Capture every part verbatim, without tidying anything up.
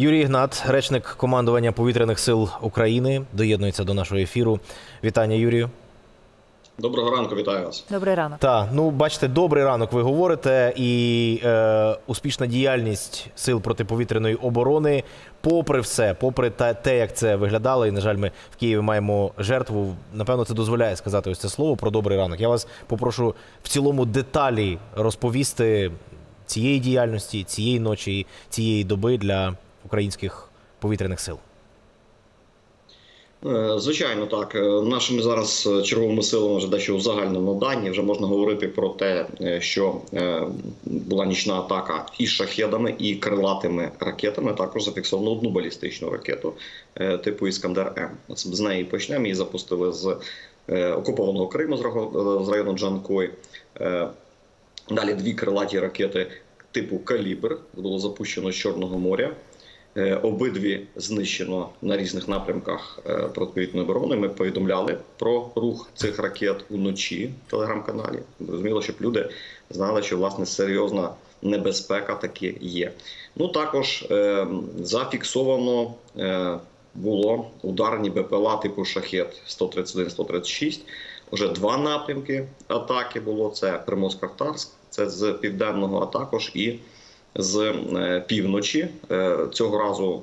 Юрій Ігнат, речник командування Повітряних сил України, доєднується до нашого ефіру. Вітання, Юрію. Доброго ранку, вітаю вас. Добрий ранок. Так, ну бачите, добрий ранок ви говорите, і е, успішна діяльність сил протиповітряної оборони, попри все, попри та, те, як це виглядало, і, на жаль, ми в Києві маємо жертву, напевно, це дозволяє сказати ось це слово про добрий ранок. Я вас попрошу в цілому деталі розповісти цієї діяльності, цієї ночі, цієї доби для українських повітряних сил. Звичайно, так. Нашими зараз черговими силами вже дещо в загальному дані. Вже можна говорити про те, що була нічна атака і шахедами, і крилатими ракетами. Також зафіксовано одну балістичну ракету типу «Іскандер-М». З неї почнемо. Її запустили з окупованого Криму, з району Джанкой. Далі дві крилаті ракети типу «Калібр» було запущено з Чорного моря. Обидві знищено на різних напрямках протиповітряної оборони. Ми повідомляли про рух цих ракет уночі в телеграм-каналі. Розуміло, щоб люди знали, що, власне, серйозна небезпека таки є. Ну, також е зафіксовано е було ударні БПЛА типу «Шахед» сто тридцять один сто тридцять шість. Уже два напрямки атаки було. Це Приморсько-Ахтарськ, це з південного, а також і з півночі, цього разу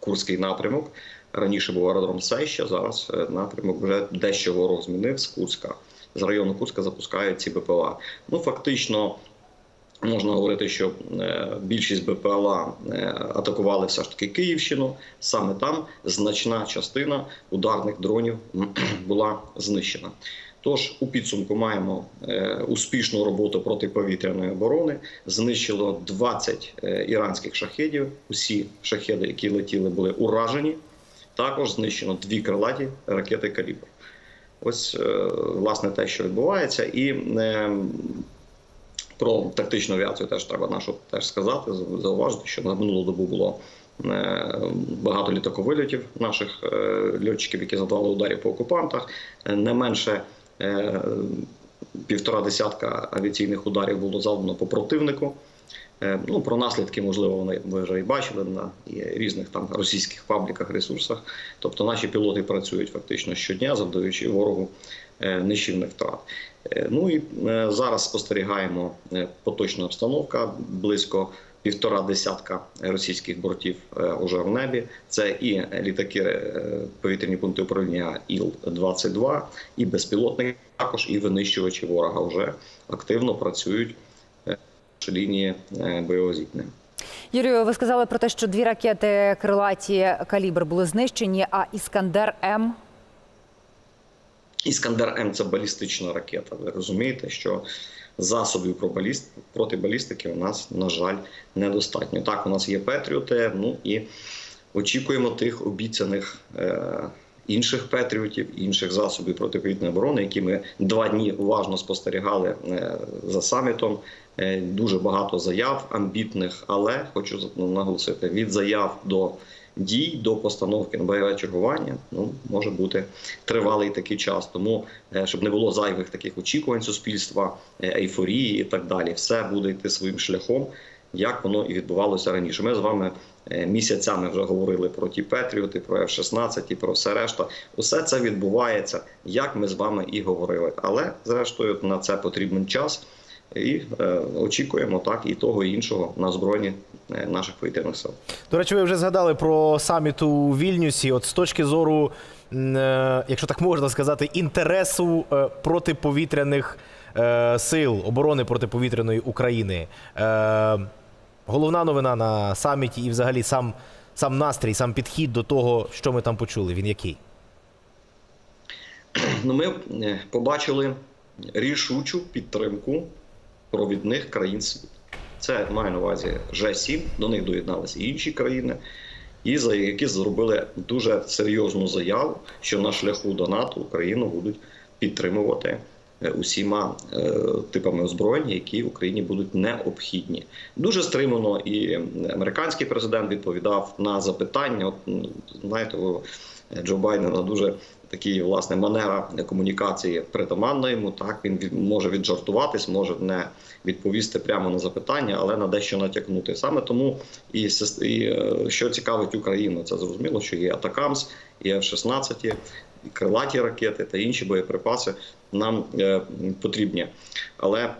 Курський напрямок, раніше був аеродром Сейща, зараз напрямок вже дещо ворог змінив з Курська. З району Курська запускають ці БПЛА. Ну, фактично, можна говорити, що більшість БПЛА атакували все ж таки Київщину. Саме там значна частина ударних дронів була знищена. Тож, у підсумку маємо успішну роботу протиповітряної оборони. Знищило двадцять іранських шахедів. Усі шахеди, які летіли, були уражені. Також знищено дві крилаті ракети «Калібр». Ось, власне, те, що відбувається. І про тактичну авіацію теж треба нашу теж сказати. Зауважити, що на минулу добу було багато літаковильотів наших льотчиків, які завдали ударів по окупантах. Не менше півтора десятка авіаційних ударів було завдано по противнику. Ну, про наслідки, можливо, ви вже і бачили на різних там російських пабліках, ресурсах. Тобто наші пілоти працюють фактично щодня, завдаючи ворогу нищівних втрат. Ну і зараз спостерігаємо поточна обстановка. Близько півтора десятка російських бортів уже в небі. Це і літаки, повітряні пункти управління Іл двадцять два, і безпілотники, також і винищувачі ворога вже активно працюють в лінії бойового зіткнення. Юрію, ви сказали про те, що дві ракети крилаті «Калібр» були знищені, а «Іскандер-М»? «Іскандер-М» – це балістична ракета. Ви розумієте, що засобів проти балістики у нас, на жаль, недостатньо. Так, у нас є «Патріоти», ну і очікуємо тих обіцяних е інших «Патріотів», інших засобів протиповітряної оборони, які ми два дні уважно спостерігали е за самітом. Е дуже багато заяв, амбітних, але, хочу наголосити, від заяв до дій, до постановки на бойове чергування, ну, може бути тривалий такий час. Тому, щоб не було зайвих таких очікувань суспільства, ейфорії і так далі, все буде йти своїм шляхом, як воно і відбувалося раніше. Ми з вами місяцями вже говорили про ті «Патріоти», про Ф шістнадцять і про все решта. Усе це відбувається, як ми з вами і говорили. Але, зрештою, на це потрібен час. І е, очікуємо так і того, і іншого на озброєнні е, наших повітряних сил. До речі, ви вже згадали про саміт у Вільнюсі. От з точки зору, е, якщо так можна сказати, інтересу е, протиповітряних е, сил, оборони протиповітряної України. Е, головна новина на саміті і взагалі сам, сам настрій, сам підхід до того, що ми там почули, він який? Ну, ми побачили рішучу підтримку провідних країн світу. Це маю на увазі Джі сім, до них доєдналися і інші країни, і за які зробили дуже серйозну заяву, що на шляху до НАТО Україну будуть підтримувати усіма е, типами озброєння, які Україні будуть необхідні. Дуже стримано і американський президент відповідав на запитання. От, знаєте, Джо Байдена дуже такі, власне, манера комунікації притаманна йому. Так, він може віджартуватись, може не відповісти прямо на запитання, але на дещо натякнути. Саме тому, і, і що цікавить Україну, це зрозуміло, що є АТАКАМС, є Ф шістнадцять, і крилаті ракети та інші боєприпаси нам е, потрібні. Але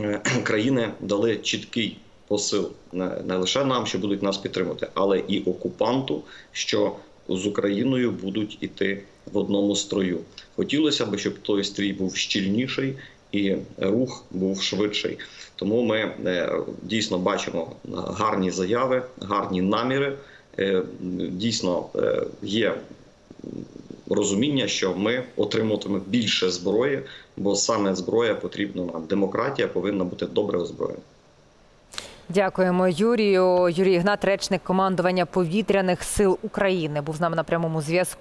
е, країни дали чіткий посил не, не лише нам, що будуть нас підтримувати, але і окупанту, що з Україною будуть іти в одному строю. Хотілося б, щоб той стрій був щільніший і рух був швидший. Тому ми дійсно бачимо гарні заяви, гарні наміри. Дійсно є розуміння, що ми отримуватимемо більше зброї, бо саме зброя потрібна нам. Демократія повинна бути добре озброєна. Дякуємо, Юрію. Юрій Ігнат, речник командування Повітряних сил України, був з нами на прямому зв'язку.